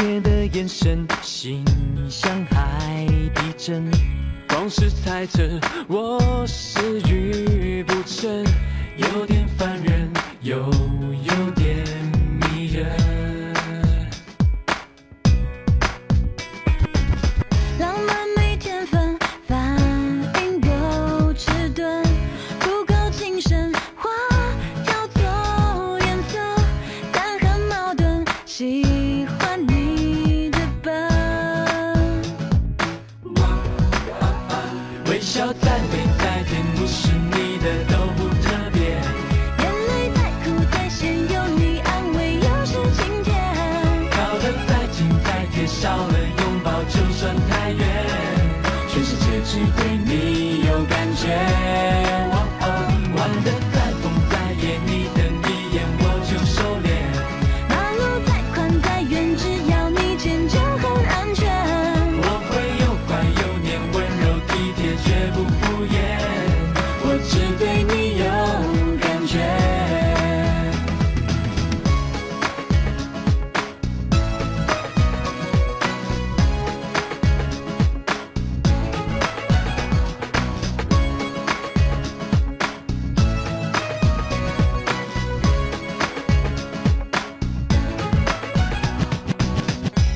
切的眼神，心像海底针。光是猜测，我是遇不成，有点烦人，又有点迷人。浪漫没天分，反应够迟钝，不够精神，花叫做颜色，但很矛盾。喜欢你的笨，微笑再美再甜，不是你的都不特别。眼泪再苦再咸，有你安慰又是晴天。靠得再近再贴，少了拥抱就算太远。全世界只对你有感觉。玩得再疯再野，你等一眼我就收敛。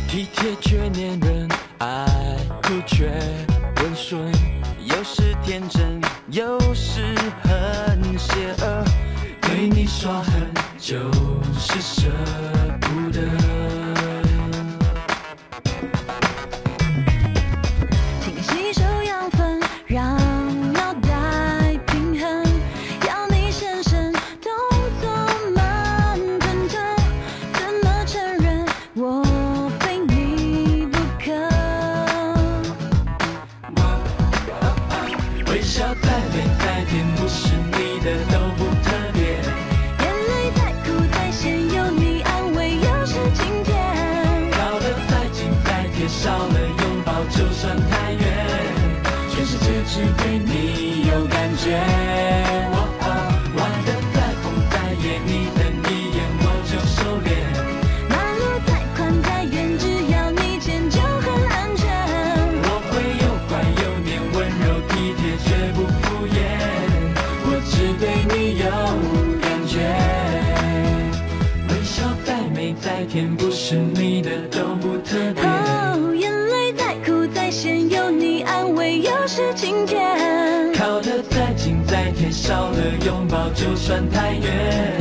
体贴却黏人，爱哭却温顺，有时天真，有时很邪恶。对你耍狠，就是舍不得。请吸收养分，让脑袋平衡。要你深深，动作慢吞吞，怎么承认我？微笑再美再甜，不是你的都不特别。眼泪再苦再咸，有你安慰又是晴天。靠得再近再贴，少了拥抱就算太远。全世界只对你有感觉。玩得再疯再野，你等一眼我就收敛。马路再宽再远，只要你牵就很安全。我会又乖又黏，温柔体贴。不敷衍，我只对你有感觉。微笑再美再甜，不是你的都不特别。哦，眼泪再苦再咸，有你安慰又是晴天。靠得再近再贴，少了拥抱就算太远。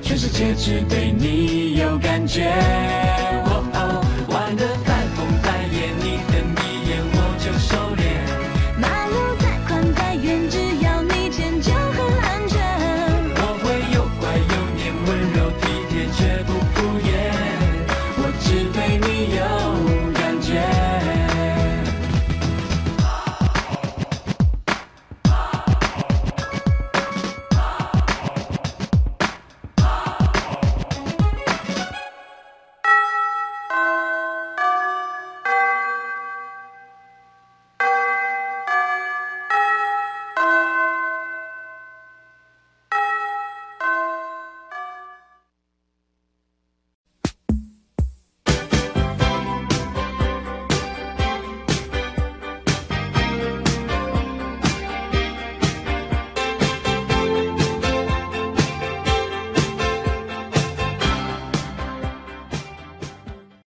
全世界只对你有感觉。